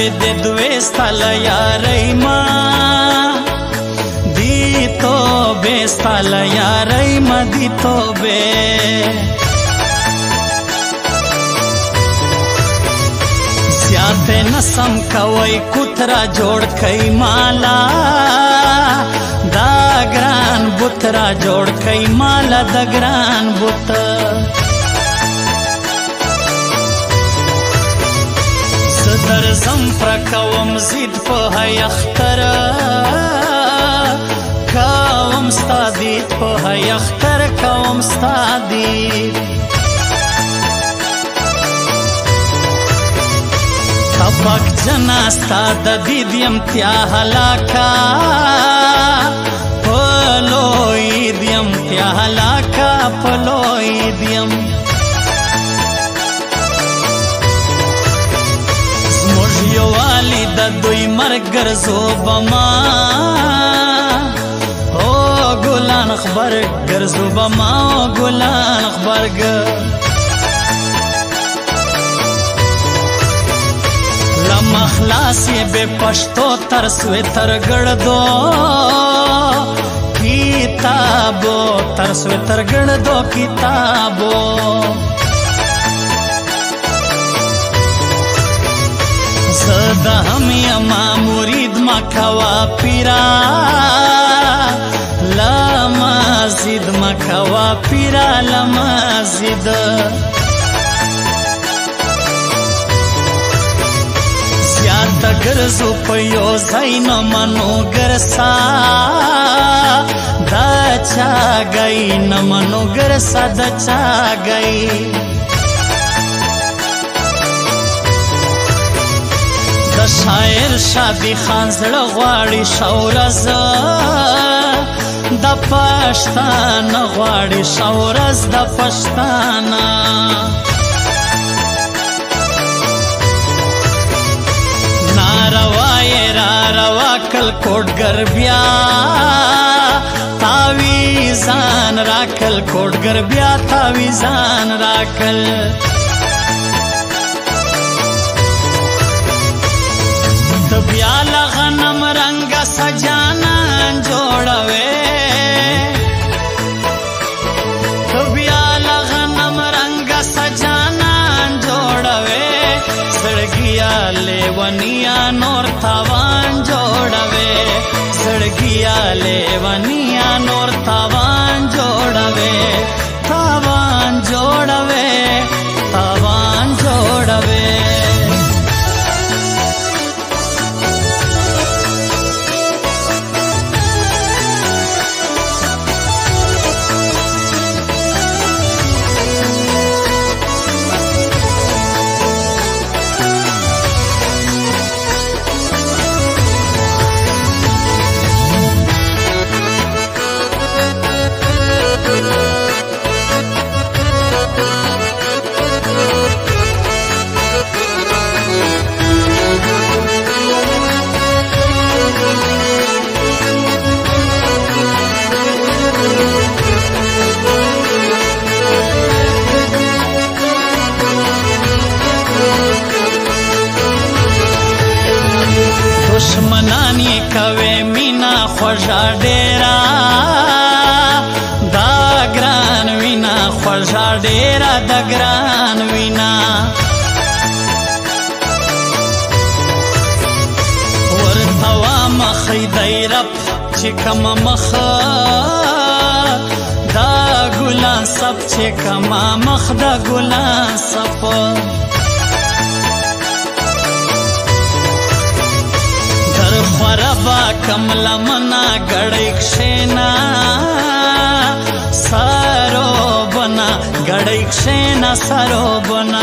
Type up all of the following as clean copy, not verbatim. बेदे दुए स्थल यारैमा दी तो बे स्थल यारैमा दी तो बे ज्यादे न समकवई कुतरा जोड़ कई माला दागरान बुतरा जोड़ कई माला दागरान बुत दर्जम प्रकवम जिद पोहय अख्तर कवम स्तादीत पोहय अख्तर कवम स्तादीत तबक जनास्ता ददीद्यम त्या हलाका पलोईद्यम त्या हलाका पलोईद्यम वाली दुई मरगर जो बमा ओ गुलान अखबर गर जो बमा ओ गुलान अखबर लमखलास ये बे पश्तो तर स्वे तर गड़ दो किताबो तर स्वे तर गड़ दो किताबो सदा हम यमा मुरीद मखवा पीरा लमा जिद मखवा पीरा लमा जिद ज्यादा गर्जो पयो सही न मनो गरसा दचा गई न मनो गरसा दचा गई शायर शादी खान जड़ा वाड़ी शौरज द पश्तान वाड़ी शौरज द पश्ताना नारवा ये रवा कल कोट गरबिया तावीजान राखल कोट गरबिया तावीजान राखल गनम रंग सजाना जोड़वे गनम रंग सजाना जोड़वे सड़गिया लेवनिया नोर थावान जोड़वे सड़गिया लेवनिया नोर थावान जोड़वे थावान जोड़वे थावान जोड़वे दुश्मनानी कवे मीना ख्वाजा डेरा दागरान वीना ख्वाजा डेरा दागरान वीना वर्तवा मख दैरप चिकम मख दा गुला सब चिकमा मख दा गुला सप रबा कमला मना गड़े क्षेना सारो बना गड़े क्षेना सारो बना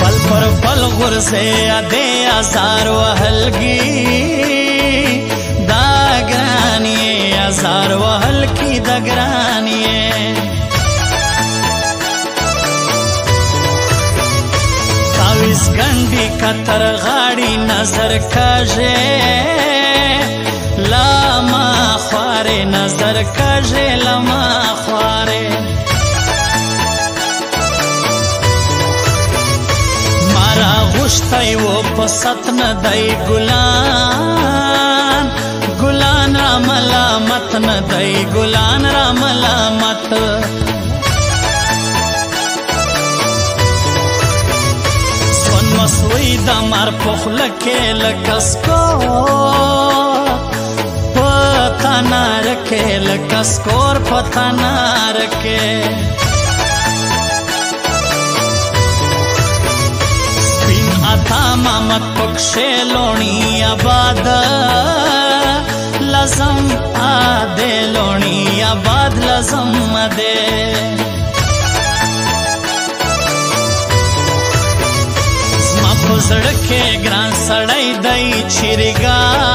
पल पर पल गुर से अदे आजारो हलगी दागरानिए आजारो हलकी दागरानिए गंडी कतर गाड़ी नजर कजे लामा ख्वारे नजर कजे लामा ख्वारे पुष्तै वो पसतन दई गुलान गुलान राम लामत न दई गुलान राम लामत। स्वन्म सुई दमार पोखल के लकसको पता ना रखे लकसकोर पता ना रखे। मत पक्षे लोणी आबाद लजम आदे लोणी आबाद लजम दे। सड़के ग्रां सड़ई दई छिरगार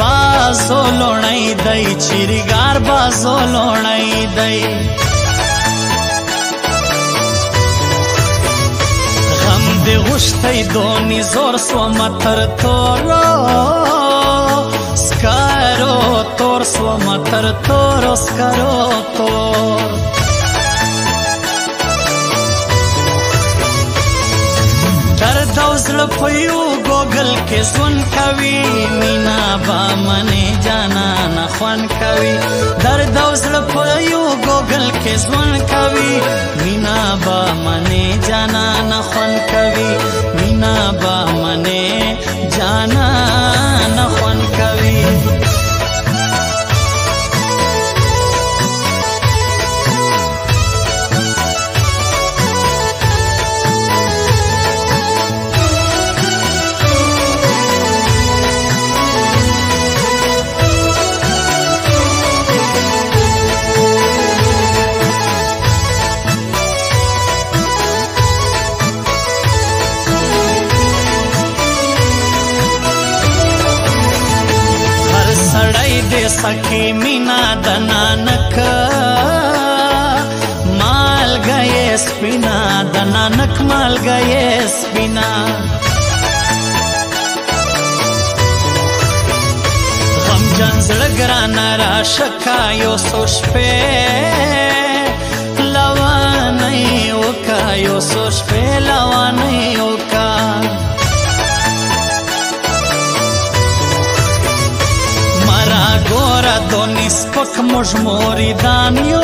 बाजो लोणई दई छिरगार बाजो लोणई दई। गुश्तई दोनी जोर स्व मतर तोरो स्कारो तोर स्व मतर तोरो स्कारो तोर। दर्द उजल पयू गोगल के सुन कवि मीना बा मने जाना न ख्वान कवि। दर्द उजल पयू गोगल के सुन कवि मीना बा मने जाना न ख्वान कवि मीना बा मने जाना न ख्वान कवि। सखी मीना दनानक माल गए स्पिना दनानक माल गए स्पिना। हम जंजड़गरा नारा शकायो सोशपे लवा नहीं उकायो सोशपे लवा नहीं उका। गोरा दोनी स्पक मुझ मोरी दानियो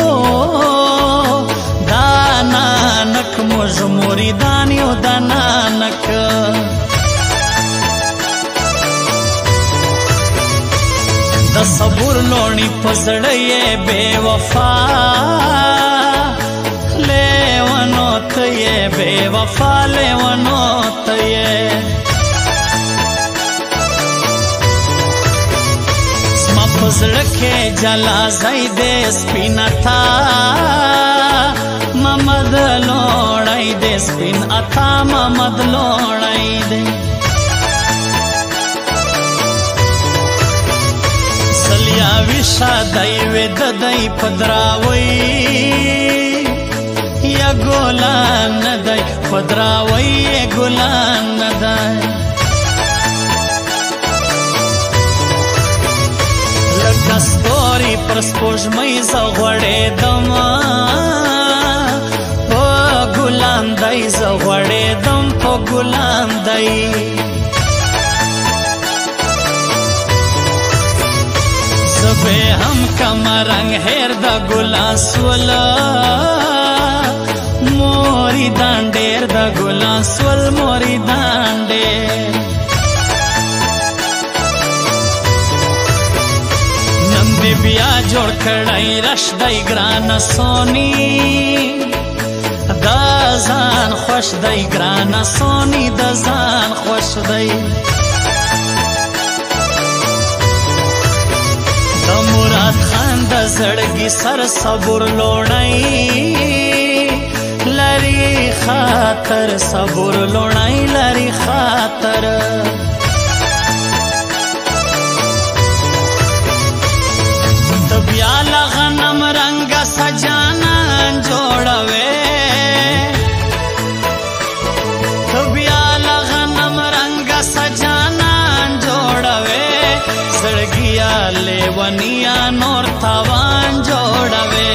दानानक मुझ मोरी दानियो दानानक। द सबूर लोणी पसड़े बेवफा लेवनोत ये बेवफा लेवनोत ये। सड़के जला जाई देश पिन था ममद लोड़ाई देश पिन अथा ममद लोड़ाई दे। सलिया विषा दई वेद दई पदरावई या गोलान दई पदरावई ये गोलान दई। कस्तोरी पर स्पोजमई जवड़े दम ओ गुलाम दई जवड़े दम ओ गुलाम दई। सबे हम कमरंग हेर द गुलासवल मोरी दांडेर द गुलासवल मोरी दांडे। बिया जोड़ कड़ाई रश दई ग्रान सोनी दान खुश दई ग्रान सोनी दान खुश दई। मुराद खान द जड़गी सर सबुर लोणाई लरी खातर सबुर लोणाई लरी खातर। सजाना जोड़वे तुबियाला गनम रंग सजाना जोड़वे सड़गिया लेवनिया नोर थावान जोड़वे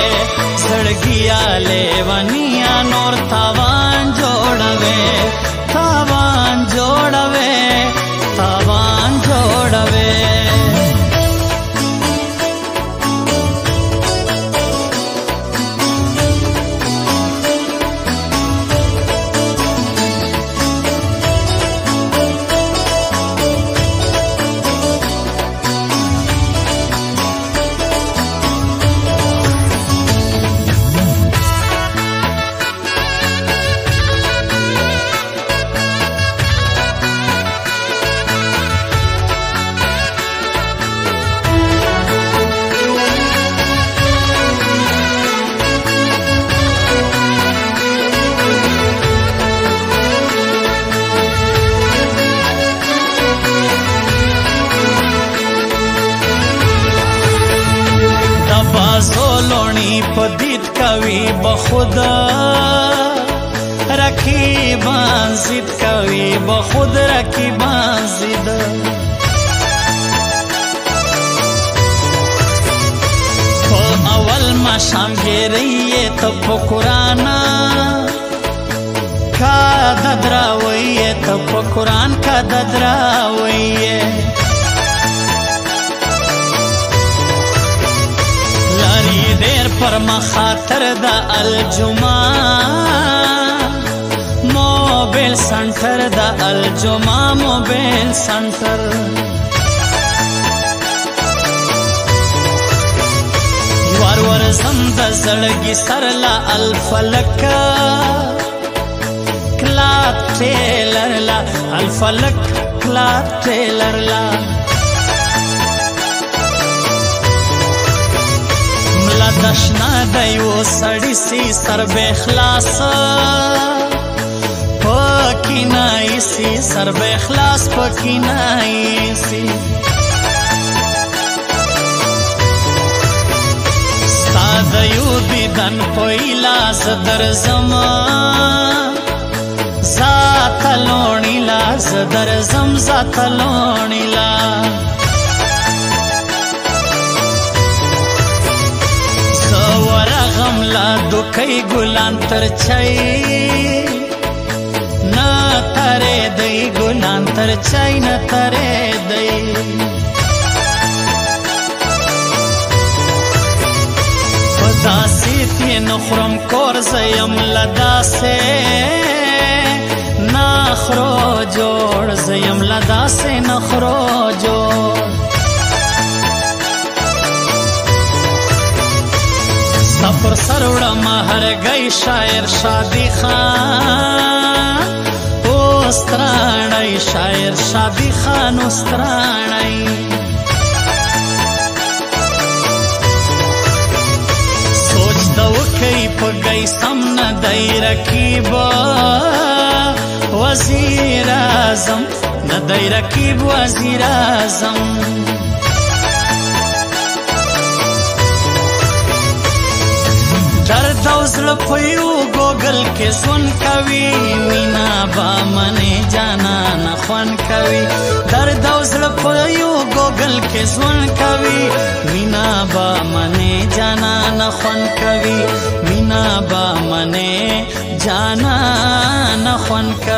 सड़गिया लेवनिया नोर थावान जोड़वे। सोलोनी पदित कवि बखुदा रखी बांसित कवि बखुद रखी बांसित तो अवल मा शाम गे रही तो पुराना का ददरा वही है तो कुरान का ददरा वही है देर पर मखातर दा अलजुमा मोबाइल सेंटर दा अलजुमा मोबाइल सेंटर वार वार समद जड़गी सरला अलफलक क्लाथ टेलर ला अलफलक क्लाथ टेलर ला दशना दयो सड़ी सी सर बेखलास पकीनाई सी सर बेखलास पकीनाई सी सादयो दीदन पोइलास दरजमा जातलोणी लास दरजम जातलोणी ला गमला दुखई गुलान तरछाई न तरे दई गुलान तरछाई न तरे दई दासी ते नखरम कोर जयम लदा से नखरो जोड़ जयम लदा से नखरो जोड़ सफर सरोड़ा महर गई शायर शादी खान उस्तराणाई शायर शादी खान उस्तराणाई सोच दो कई पर गई सामना दई रकीब वजीर आजम न दई रकीब वजीर आजम दौजल पयू गोगल के सुन कवि मीना बा मने जाना न ख्वान कवि दर दौजल पयू गोगल के सुन कवि मीना बा मने जाना न ख्वान कवि मीना बा मने जाना न ख्वान।